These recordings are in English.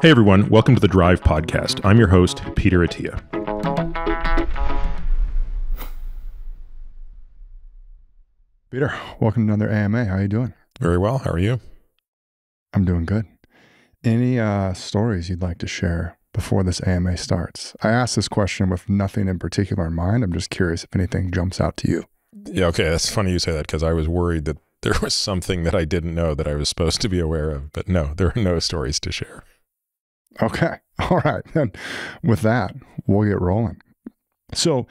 Hey everyone, welcome to The Drive Podcast. I'm your host, Peter Attia. Peter, welcome to another AMA. How are you doing? Very well. How are you? I'm doing good. Any stories you'd like to share before this AMA starts? I asked this question with nothing in particular in mind. I'm just curious if anything jumps out to you. Yeah, okay. That's funny you say that because I was worried that there was something that I didn't know that I was supposed to be aware of. But no, there are no stories to share. Okay. All right. Then with that, we'll get rolling. So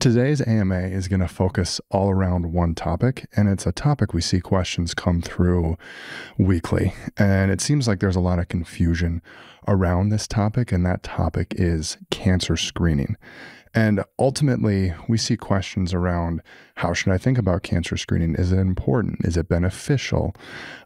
today's AMA is going to focus all around one topic, and it's a topic we see questions come through weekly. And it seems like there's a lot of confusion around this topic, and that topic is cancer screening. And ultimately, we see questions around, how should I think about cancer screening? Is it important? Is it beneficial?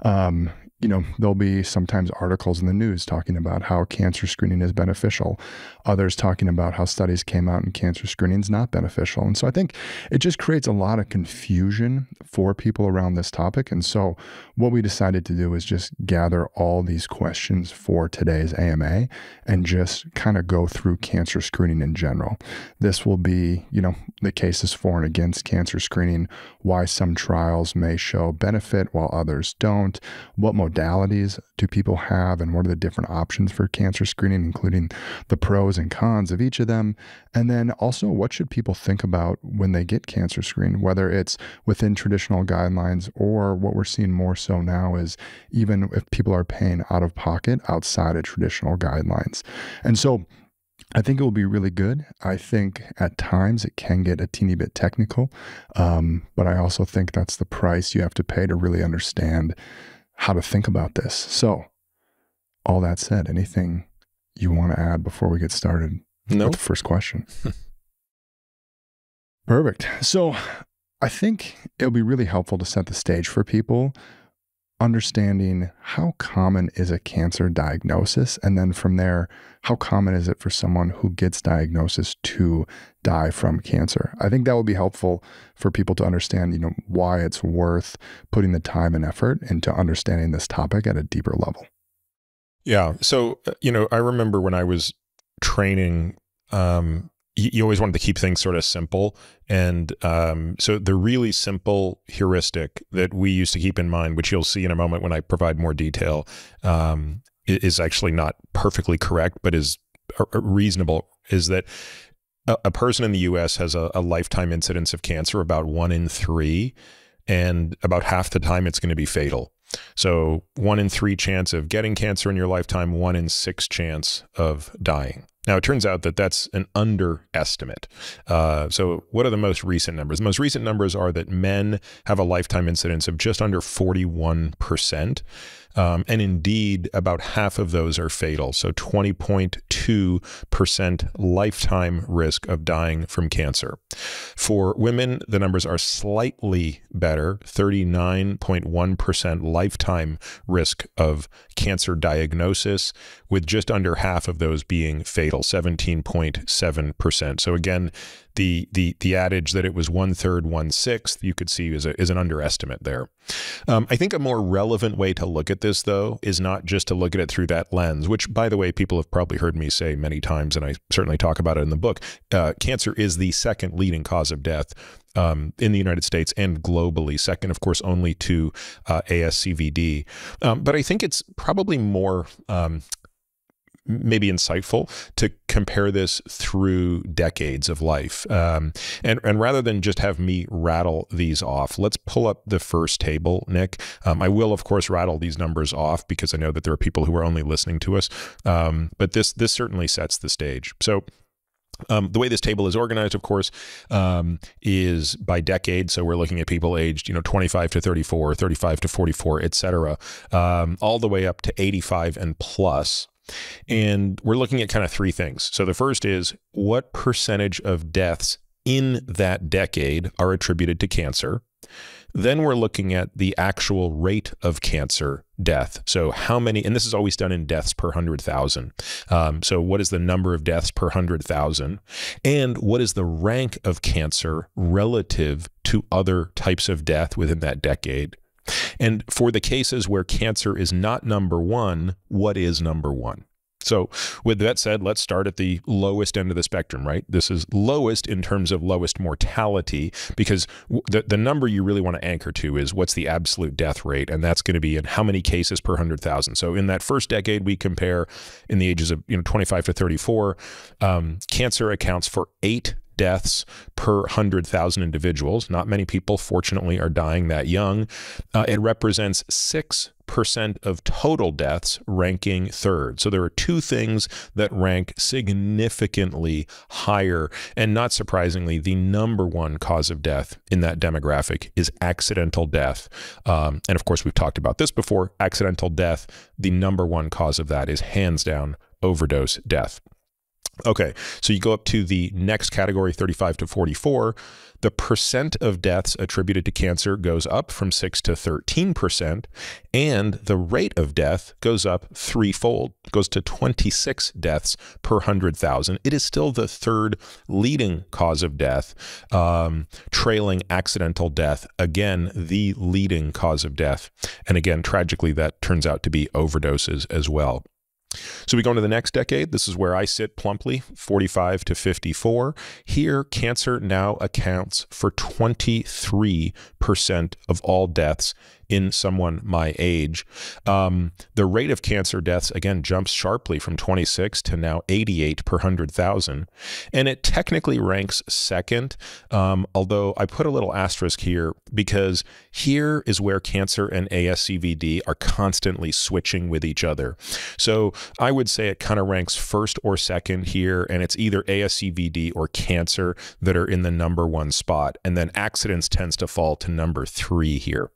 You know, there'll be sometimes articles in the news talking about how cancer screening is beneficial, others talking about how studies came out and cancer screening is not beneficial. And so I think it just creates a lot of confusion for people around this topic. And so what we decided to do is just gather all these questions for today's AMA and just kind of go through cancer screening in general. This will be, you know, the cases for and against cancer screening, why some trials may show benefit while others don't, what modalities do people have, and what are the different options for cancer screening, including the pros and cons of each of them. And then also, what should people think about when they get cancer screened, whether it's within traditional guidelines or what we're seeing more so now is even if people are paying out of pocket outside of traditional guidelines. And so I think it will be really good. I think at times it can get a teeny bit technical, but I also think that's the price you have to pay to really understand how to think about this. So all that said, anything you want to add before we get started? No. With the first question? Perfect. So I think it'll be really helpful to set the stage for people, understanding how common is a cancer diagnosis, and then from there, how common is it for someone who gets diagnosis to die from cancer? I think that would be helpful for people to understand, you know, why it's worth putting the time and effort into understanding this topic at a deeper level. Yeah. So, you know, I remember when I was training, you always wanted to keep things sort of simple. And so the really simple heuristic that we used to keep in mind, which you'll see in a moment when I provide more detail, is actually not perfectly correct, but is reasonable, is that a person in the US has a lifetime incidence of cancer, about 1 in 3, and about half the time it's going to be fatal. So 1 in 3 chance of getting cancer in your lifetime, 1 in 6 chance of dying. Now, it turns out that that's an underestimate. So what are the most recent numbers? The most recent numbers are that men have a lifetime incidence of just under 41%. And indeed, about half of those are fatal. So 20.2% lifetime risk of dying from cancer. For women, the numbers are slightly better, 39.1% lifetime risk of cancer diagnosis, with just under half of those being fatal, 17.7%. So again, the adage that it was 1/3, 1/6, you could see is an underestimate there. I think a more relevant way to look at this, though, is not just to look at it through that lens, which, by the way, people have probably heard me say many times, and I certainly talk about it in the book. Cancer is the second leading cause of death in the United States and globally, second, of course, only to ASCVD. But I think it's probably more maybe insightful to compare this through decades of life. And rather than just have me rattle these off, let's pull up the first table, Nick. I will, of course, rattle these numbers off because I know that there are people who are only listening to us. But this certainly sets the stage. So the way this table is organized, of course, is by decade. So we're looking at people aged, you know, 25 to 34, 35 to 44, et cetera, all the way up to 85 and plus. And we're looking at kind of three things. So the first is, what percentage of deaths in that decade are attributed to cancer? Then we're looking at the actual rate of cancer death. So how many, and this is always done in deaths per 100,000. So what is the number of deaths per 100,000? And what is the rank of cancer relative to other types of death within that decade? And for the cases where cancer is not number one, what is number one? So with that said, let's start at the lowest end of the spectrum, right? This is lowest in terms of lowest mortality, because the number you really want to anchor to is what's the absolute death rate, and that's going to be in how many cases per 100,000. So in that first decade, we compare in the ages of 25 to 34, cancer accounts for 8 deaths per 100,000 individuals. Not many people, fortunately, are dying that young. It represents 6% of total deaths, ranking third. So there are two things that rank significantly higher, and not surprisingly, the number one cause of death in that demographic is accidental death. And of course, we've talked about this before. Accidental death, the number one cause of that is hands down overdose death. Okay, so you go up to the next category, 35 to 44. The percent of deaths attributed to cancer goes up from 6 to 13%, and the rate of death goes up threefold, goes to 26 deaths per 100,000. It is still the third leading cause of death, trailing accidental death, again, the leading cause of death. And again, tragically, that turns out to be overdoses as well. So we go into the next decade. This is where I sit plumply, 45 to 54. Here, cancer now accounts for 23% of all deaths in someone my age. The rate of cancer deaths, again, jumps sharply from 26 to now 88 per 100,000. And it technically ranks second, although I put a little asterisk here because here is where cancer and ASCVD are constantly switching with each other. So I would say it kind of ranks first or second here, and it's either ASCVD or cancer that are in the number one spot. And then accidents tends to fall to number 3 here.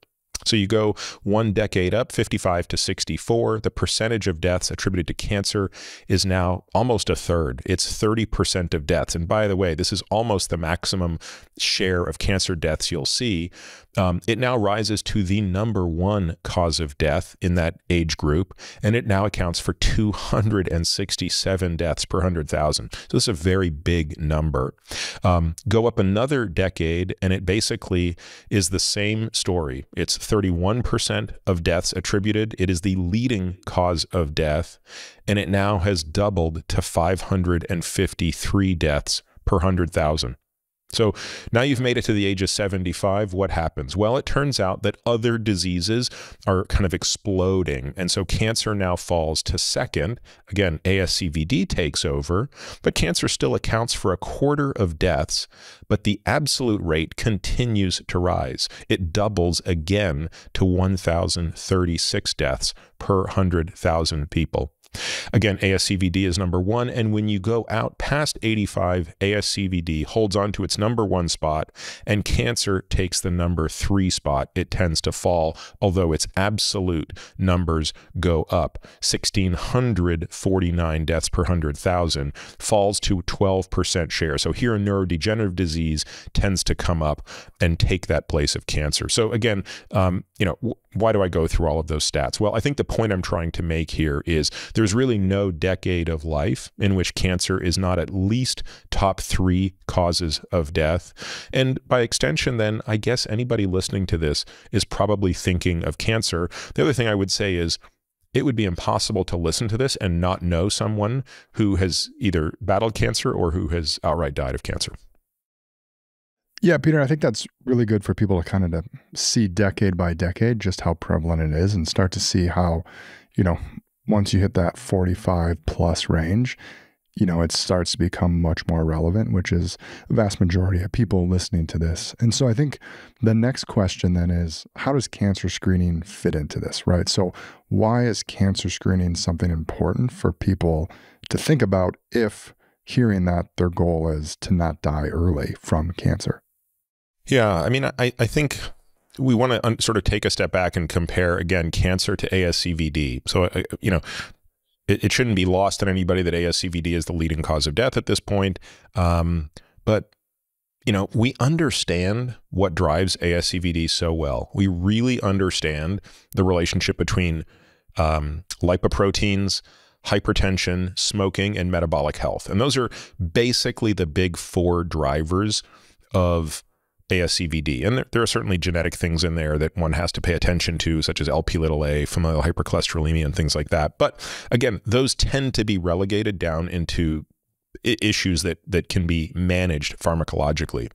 So you go one decade up, 55 to 64. The percentage of deaths attributed to cancer is now almost a third. It's 30% of deaths. And by the way, this is almost the maximum share of cancer deaths you'll see. It now rises to the number one cause of death in that age group, and it now accounts for 267 deaths per 100,000. So this is a very big number. Go up another decade, and it basically is the same story. It's 31% of deaths attributed. It is the leading cause of death, and it now has doubled to 553 deaths per 100,000. So now you've made it to the age of 75, what happens? Well, it turns out that other diseases are kind of exploding. And so cancer now falls to second. Again, ASCVD takes over, but cancer still accounts for 1/4 of deaths, but the absolute rate continues to rise. It doubles again to 1,036 deaths per 100,000 people. Again, ASCVD is number one, and when you go out past 85, ASCVD holds on to its number one spot, and cancer takes the number 3 spot. It tends to fall, although its absolute numbers go up. 1,649 deaths per 100,000 falls to 12% share. So here, neurodegenerative disease tends to come up and take that place of cancer. So again, why do I go through all of those stats? Well, I think the point I'm trying to make here is there's really no decade of life in which cancer is not at least top 3 causes of death. And by extension, then, I guess anybody listening to this is probably thinking of cancer. The other thing I would say is it would be impossible to listen to this and not know someone who has either battled cancer or who has outright died of cancer. Yeah, Peter, I think that's really good for people to kind of see decade by decade just how prevalent it is, and start to see how, once you hit that 45+ range, it starts to become much more relevant, which is the vast majority of people listening to this. And so I think the next question then is, how does cancer screening fit into this, right? So why is cancer screening something important for people to think about if hearing that their goal is to not die early from cancer? Yeah, I mean, I think we want to sort of take a step back and compare, again, cancer to ASCVD. So, it shouldn't be lost on anybody that ASCVD is the leading cause of death at this point. But, we understand what drives ASCVD so well. We really understand the relationship between lipoproteins, hypertension, smoking, and metabolic health. And those are basically the big 4 drivers of ASCVD. And there are certainly genetic things in there that one has to pay attention to, such as Lp(a), familial hypercholesterolemia, and things like that. But again, those tend to be relegated down into issues that can be managed pharmacologically.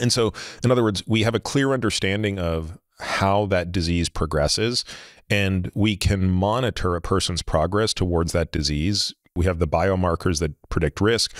And so, in other words, we have a clear understanding of how that disease progresses, and we can monitor a person's progress towards that disease. We have the biomarkers that predict risk.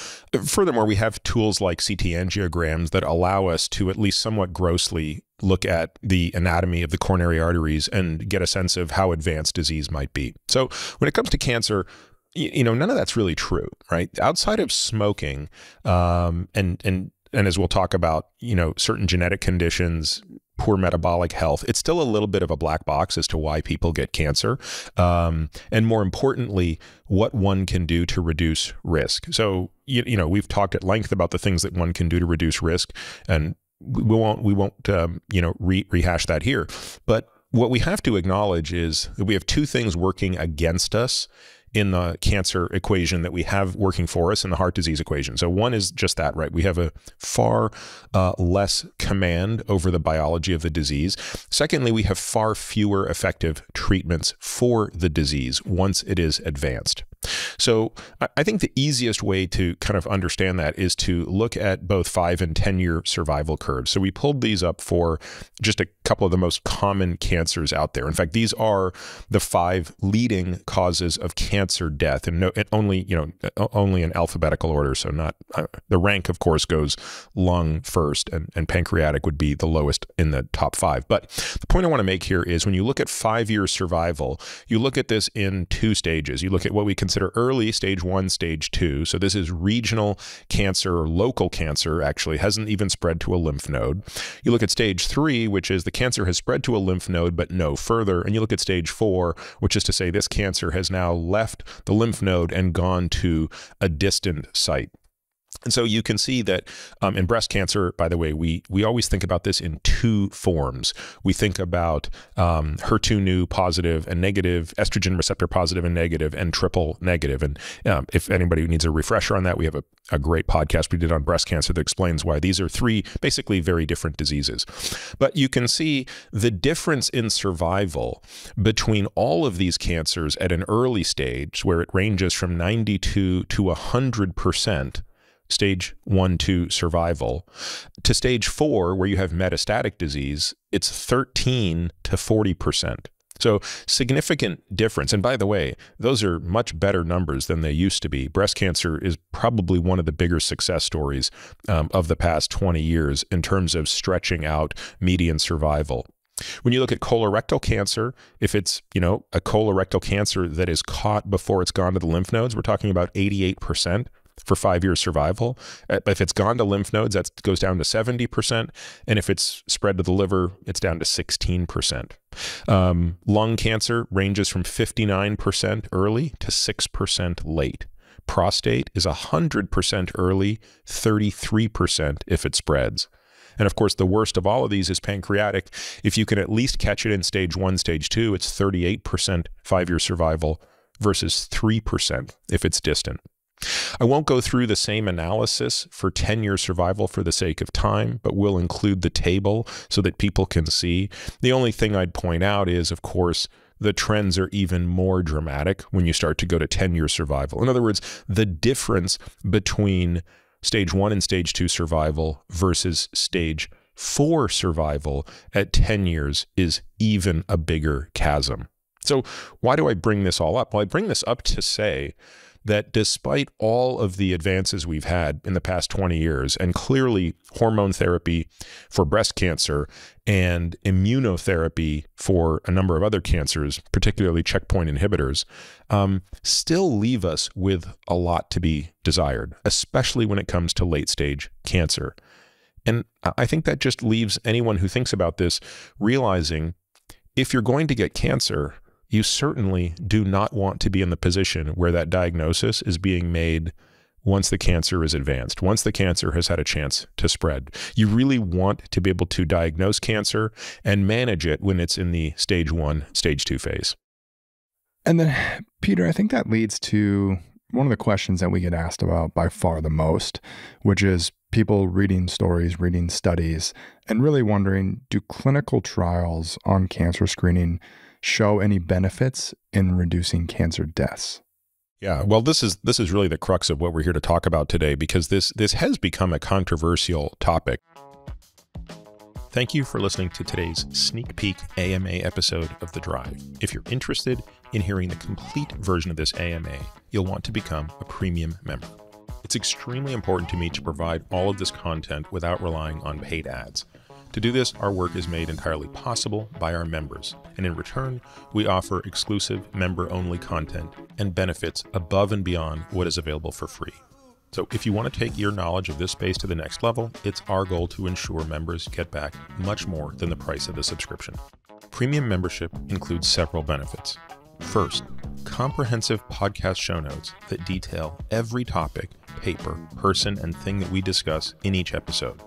Furthermore, we have tools like CT angiograms that allow us to at least somewhat grossly look at the anatomy of the coronary arteries and get a sense of how advanced disease might be. So when it comes to cancer, you know, none of that's really true, right? Outside of smoking, and as we'll talk about, you know, certain genetic conditions, poor metabolic health, it's still a little bit of a black box as to why people get cancer. And more importantly, what one can do to reduce risk. So, you know, we've talked at length about the things that one can do to reduce risk, and we won't you know, rehash that here. But what we have to acknowledge is that we have two things working against us in the cancer equation that we have working for us in the heart disease equation. So one is just that, right? We have a far less command over the biology of the disease. Secondly, we have far fewer effective treatments for the disease once it is advanced. So I think the easiest way to kind of understand that is to look at both 5- and 10-year survival curves. So we pulled these up for just a couple of the most common cancers out there. In fact, these are the 5 leading causes of cancer death, and only in alphabetical order. So not the rank, of course, goes lung first, and pancreatic would be the lowest in the top 5. But the point I want to make here is when you look at 5-year survival, you look at this in 2 stages. You look at what we consider early, stage 1, stage 2. So this is regional cancer or local cancer, actually hasn't even spread to a lymph node. You look at stage 3, which is the cancer has spread to a lymph node, but no further. And you look at stage 4, which is to say this cancer has now left the lymph node and gone to a distant site. And so you can see that in breast cancer, by the way, we always think about this in 2 forms. We think about HER2/neu positive and negative, estrogen receptor positive and negative, and triple negative. And if anybody needs a refresher on that, we have a great podcast we did on breast cancer that explains why these are 3 basically very different diseases. But you can see the difference in survival between all of these cancers at an early stage, where it ranges from 92 to 100%. stage 1, 2 survival, to stage 4, where you have metastatic disease, it's 13 to 40%. So significant difference. And by the way, those are much better numbers than they used to be. Breast cancer is probably one of the bigger success stories of the past 20 years in terms of stretching out median survival. When you look at colorectal cancer, if it's, you know, a colorectal cancer that is caught before it's gone to the lymph nodes, we're talking about 88%. For 5-year survival. If it's gone to lymph nodes, that goes down to 70%. And if it's spread to the liver, it's down to 16%. Lung cancer ranges from 59% early to 6% late. Prostate is 100% early, 33% if it spreads. And of course, the worst of all of these is pancreatic. If you can at least catch it in stage 1, stage 2, it's 38% 5-year survival versus 3% if it's distant. I won't go through the same analysis for 10-year survival for the sake of time, but we'll include the table so that people can see. The only thing I'd point out is, of course, the trends are even more dramatic when you start to go to 10-year survival. In other words, the difference between stage 1 and stage 2 survival versus stage 4 survival at 10 years is even a bigger chasm. So why do I bring this all up? Well, I bring this up to say that despite all of the advances we've had in the past 20 years, and clearly hormone therapy for breast cancer and immunotherapy for a number of other cancers, particularly checkpoint inhibitors, still leave us with a lot to be desired, especially when it comes to late-stage cancer. And I think that just leaves anyone who thinks about this realizing if you're going to get cancer, you certainly do not want to be in the position where that diagnosis is being made once the cancer is advanced, once the cancer has had a chance to spread. You really want to be able to diagnose cancer and manage it when it's in the stage 1, stage 2 phase. And then, Peter, I think that leads to One of the questions that we get asked about by far the most, which is people reading stories, reading studies, and really wondering, do clinical trials on cancer screening show any benefits in reducing cancer deaths? Yeah, well, this is really the crux of what we're here to talk about today, because this has become a controversial topic. Thank you for listening to today's sneak peek AMA episode of The Drive. If you're interested in hearing the complete version of this AMA, you'll want to become a premium member. It's extremely important to me to provide all of this content without relying on paid ads. To do this, our work is made entirely possible by our members, and in return, we offer exclusive member-only content and benefits above and beyond what is available for free. So if you want to take your knowledge of this space to the next level, it's our goal to ensure members get back much more than the price of the subscription. Premium membership includes several benefits. First, comprehensive podcast show notes that detail every topic, paper, person, and thing that we discuss in each episode.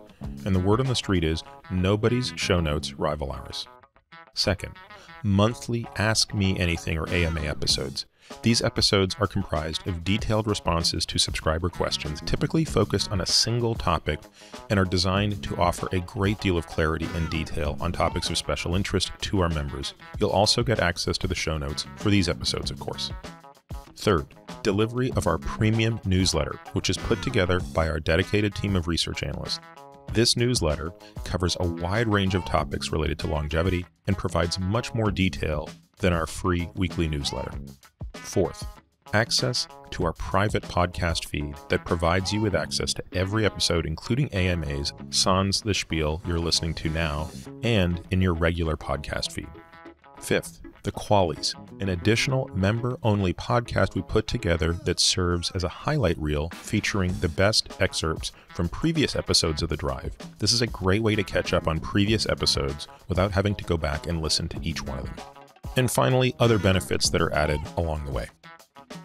And the word on the street is nobody's show notes rival ours. Second, monthly Ask Me Anything or AMA episodes. These episodes are comprised of detailed responses to subscriber questions, typically focused on a single topic, and are designed to offer a great deal of clarity and detail on topics of special interest to our members. You'll also get access to the show notes for these episodes, of course. Third, delivery of our premium newsletter, which is put together by our dedicated team of research analysts. This newsletter covers a wide range of topics related to longevity and provides much more detail than our free weekly newsletter. Fourth, access to our private podcast feed that provides you with access to every episode, including AMAs, sans the spiel you're listening to now, and in your regular podcast feed. Fifth, the Qualies, an additional member-only podcast we put together that serves as a highlight reel featuring the best excerpts from previous episodes of The Drive. This is a great way to catch up on previous episodes without having to go back and listen to each one of them. And finally, other benefits that are added along the way.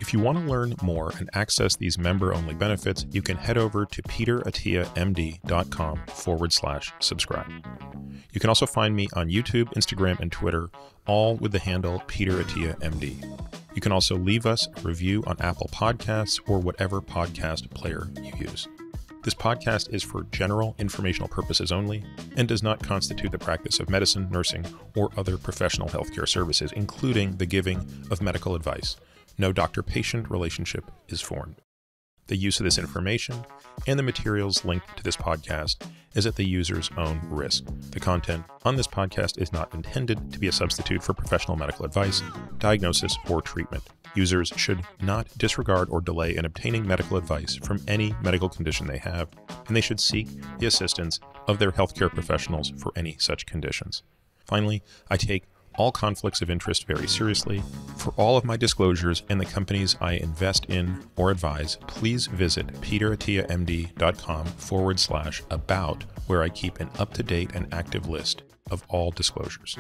If you want to learn more and access these member-only benefits, you can head over to peterattiamd.com/subscribe. You can also find me on YouTube, Instagram, and Twitter, all with the handle Peter Attia MD. You can also leave us a review on Apple Podcasts or whatever podcast player you use. This podcast is for general informational purposes only and does not constitute the practice of medicine, nursing, or other professional healthcare services, including the giving of medical advice. No doctor-patient relationship is formed. The use of this information and the materials linked to this podcast is at the user's own risk. The content on this podcast is not intended to be a substitute for professional medical advice, diagnosis, or treatment. Users should not disregard or delay in obtaining medical advice from any medical condition they have, and they should seek the assistance of their healthcare professionals for any such conditions. Finally, I take all conflicts of interest very seriously. For all of my disclosures and the companies I invest in or advise, please visit peterattiamd.com/about, where I keep an up-to-date and active list of all disclosures.